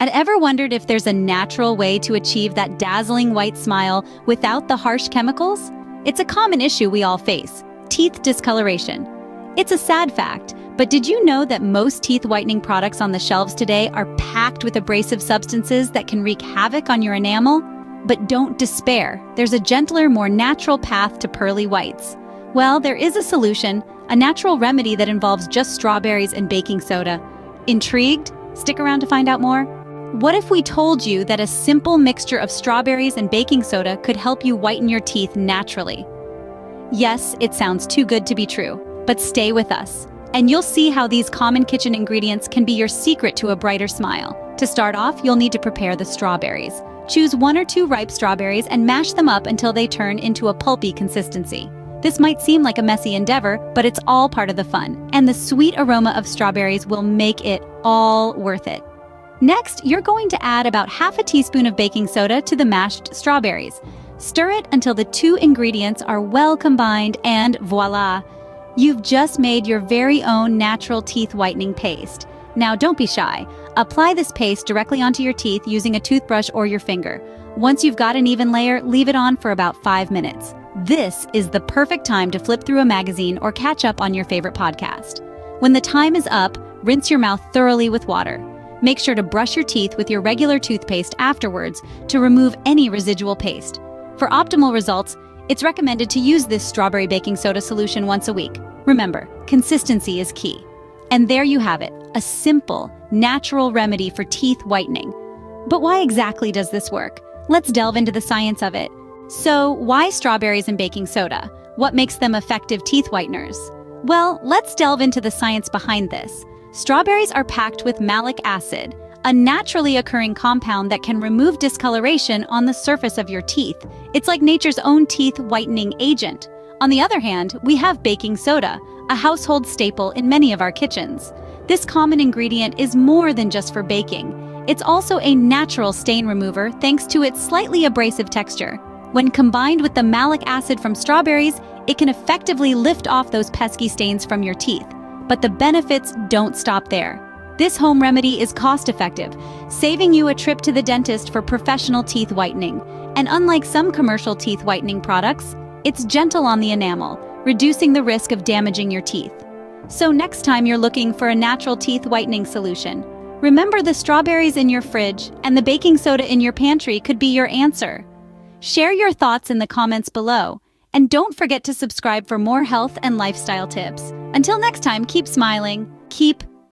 Ever wondered if there's a natural way to achieve that dazzling white smile without the harsh chemicals? It's a common issue we all face: teeth discoloration. It's a sad fact, but did you know that most teeth whitening products on the shelves today are packed with abrasive substances that can wreak havoc on your enamel? But don't despair. There's a gentler, more natural path to pearly whites. Well, there is a solution, a natural remedy that involves just strawberries and baking soda. Intrigued? Stick around to find out more. What if we told you that a simple mixture of strawberries and baking soda could help you whiten your teeth naturally? Yes, it sounds too good to be true, but stay with us, and you'll see how these common kitchen ingredients can be your secret to a brighter smile. To start off, you'll need to prepare the strawberries. Choose 1 or 2 ripe strawberries and mash them up until they turn into a pulpy consistency. This might seem like a messy endeavor, but it's all part of the fun, and the sweet aroma of strawberries will make it all worth it. Next, you're going to add about ½ a teaspoon of baking soda to the mashed strawberries. Stir it until the 2 ingredients are well combined, and voila! You've just made your very own natural teeth whitening paste. Now don't be shy. Apply this paste directly onto your teeth using a toothbrush or your finger. Once you've got an even layer, leave it on for about 5 minutes. This is the perfect time to flip through a magazine or catch up on your favorite podcast. When the time is up, rinse your mouth thoroughly with water. Make sure to brush your teeth with your regular toothpaste afterwards to remove any residual paste. For optimal results, it's recommended to use this strawberry baking soda solution once a week. Remember, consistency is key. And there you have it, a simple, natural remedy for teeth whitening. But why exactly does this work? Let's delve into the science of it. So, why strawberries and baking soda? What makes them effective teeth whiteners? Well, let's delve into the science behind this. Strawberries are packed with malic acid, a naturally occurring compound that can remove discoloration on the surface of your teeth. It's like nature's own teeth whitening agent. On the other hand, we have baking soda, a household staple in many of our kitchens. This common ingredient is more than just for baking. It's also a natural stain remover thanks to its slightly abrasive texture. When combined with the malic acid from strawberries, it can effectively lift off those pesky stains from your teeth. But the benefits don't stop there. This home remedy is cost-effective, saving you a trip to the dentist for professional teeth whitening. And unlike some commercial teeth whitening products, it's gentle on the enamel, reducing the risk of damaging your teeth. So next time you're looking for a natural teeth whitening solution, remember the strawberries in your fridge and the baking soda in your pantry could be your answer. Share your thoughts in the comments below. And don't forget to subscribe for more health and lifestyle tips. Until next time, keep smiling, keep